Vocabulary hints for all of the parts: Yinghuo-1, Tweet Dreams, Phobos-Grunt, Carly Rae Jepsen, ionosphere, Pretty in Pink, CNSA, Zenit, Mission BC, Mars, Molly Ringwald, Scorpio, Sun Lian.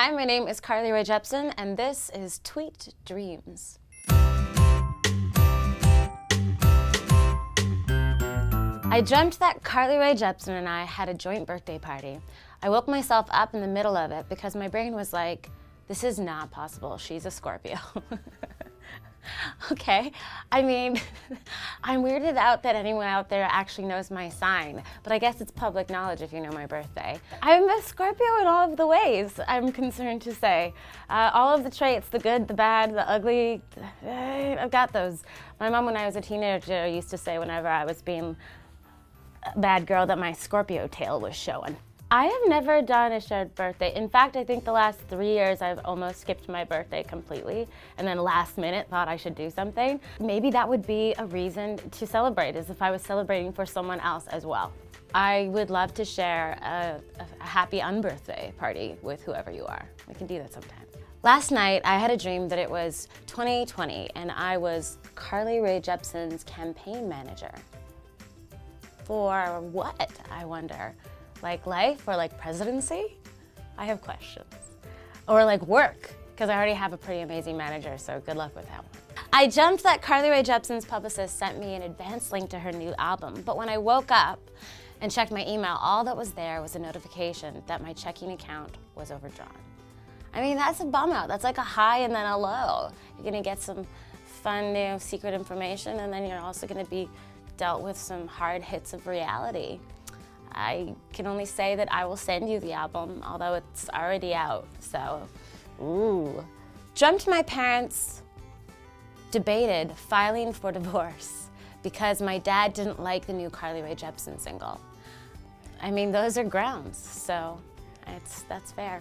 Hi, my name is Carly Rae Jepsen, and this is Tweet Dreams. I dreamt that Carly Rae Jepsen and I had a joint birthday party. I woke myself up in the middle of it because my brain was like, this is not possible, she's a Scorpio. Okay, I mean, I'm weirded out that anyone out there actually knows my sign, but I guess it's public knowledge if you know my birthday. I'm a Scorpio in all of the ways, I'm concerned to say. All of the traits, the good, the bad, the ugly, I've got those. My mom, when I was a teenager, used to say whenever I was being a bad girl that my Scorpio tail was showing. I have never done a shared birthday. In fact, I think the last 3 years I've almost skipped my birthday completely and then last minute thought I should do something. Maybe that would be a reason to celebrate, is if I was celebrating for someone else as well. I would love to share a happy unbirthday party with whoever you are. We can do that sometime. Last night, I had a dream that it was 2020 and I was Carly Rae Jepsen's campaign manager. For what, I wonder? Like life, or like presidency? I have questions. Or like work, because I already have a pretty amazing manager, so good luck with that one. I jumped that Carly Rae Jepsen's publicist sent me an advance link to her new album, but when I woke up and checked my email, all that was there was a notification that my checking account was overdrawn. I mean, that's a bum out. That's like a high and then a low. You're gonna get some fun new secret information, and then you're also gonna be dealt with some hard hits of reality. I can only say that I will send you the album, although it's already out, so, ooh. Dreamt my parents debated filing for divorce because my dad didn't like the new Carly Rae Jepsen single. I mean, those are grounds, so that's fair.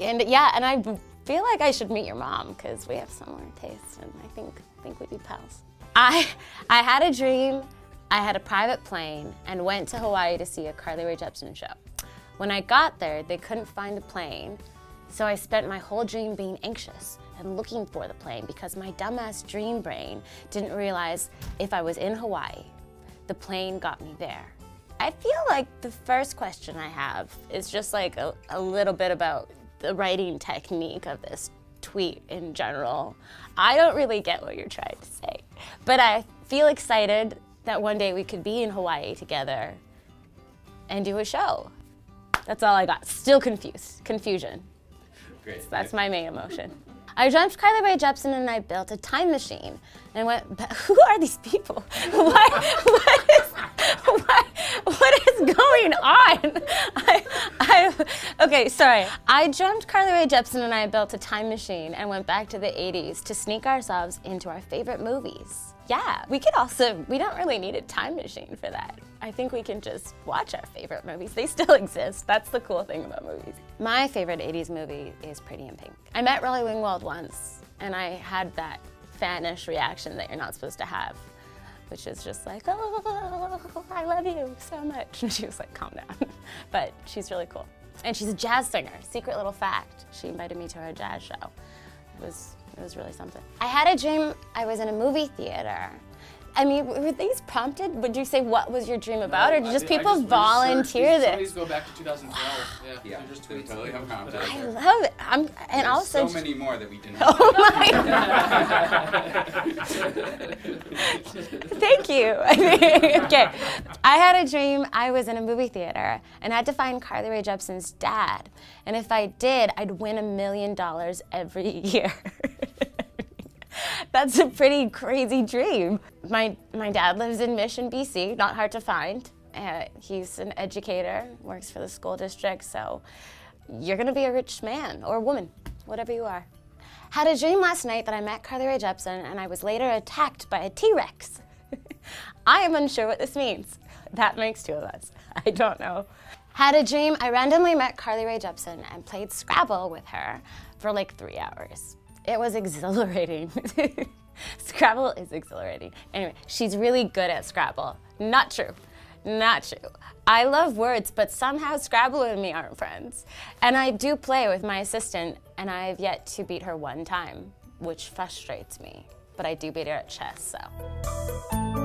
And yeah, and I feel like I should meet your mom because we have similar tastes and I think we'd be pals. I had a dream. I had a private plane and went to Hawaii to see a Carly Rae Jepsen show. When I got there, they couldn't find the plane, so I spent my whole dream being anxious and looking for the plane because my dumbass dream brain didn't realize if I was in Hawaii, the plane got me there. I feel like the first question I have is just like a little bit about the writing technique of this tweet in general. I don't really get what you're trying to say, but I feel excited that one day we could be in Hawaii together and do a show. That's all I got. Still confused. Confusion. Great. So that's my main emotion. I dreamt Carly Rae Jepsen and I built a time machine and went, who are these people? What is going on? Okay, sorry. I dreamt Carly Rae Jepsen and I built a time machine and went back to the 80s to sneak ourselves into our favorite movies. Yeah, we don't really need a time machine for that. I think we can just watch our favorite movies. They still exist. That's the cool thing about movies. My favorite 80s movie is Pretty in Pink. I met Molly Ringwald once, and I had that fanish reaction that you're not supposed to have, which is just like, oh, I love you so much. And she was like, calm down. But she's really cool. And she's a jazz singer. Secret little fact, she invited me to her jazz show. It was really something. I had a dream I was in a movie theater. I mean, were these prompted? Would you say what was your dream about, or did just people volunteer this? Please go back to 2012. Yeah, yeah. Just tweets. Totally have I love it. And also so many more that we didn't. Oh my God. Thank you. Okay, I had a dream I was in a movie theater and had to find Carly Rae Jepsen's dad, and if I did, I'd win $1 million every year. That's a pretty crazy dream. My dad lives in Mission BC, not hard to find. He's an educator, works for the school district, so you're gonna be a rich man or woman, whatever you are. Had a dream last night that I met Carly Rae Jepsen and I was later attacked by a T-Rex. I am unsure what this means. That makes two of us, I don't know. Had a dream I randomly met Carly Rae Jepsen and played Scrabble with her for like 3 hours. It was exhilarating. Scrabble is exhilarating. Anyway, she's really good at Scrabble. Not true. Not true. I love words, but somehow Scrabble and me aren't friends. And I do play with my assistant, and I have yet to beat her one time, which frustrates me. But I do beat her at chess, so.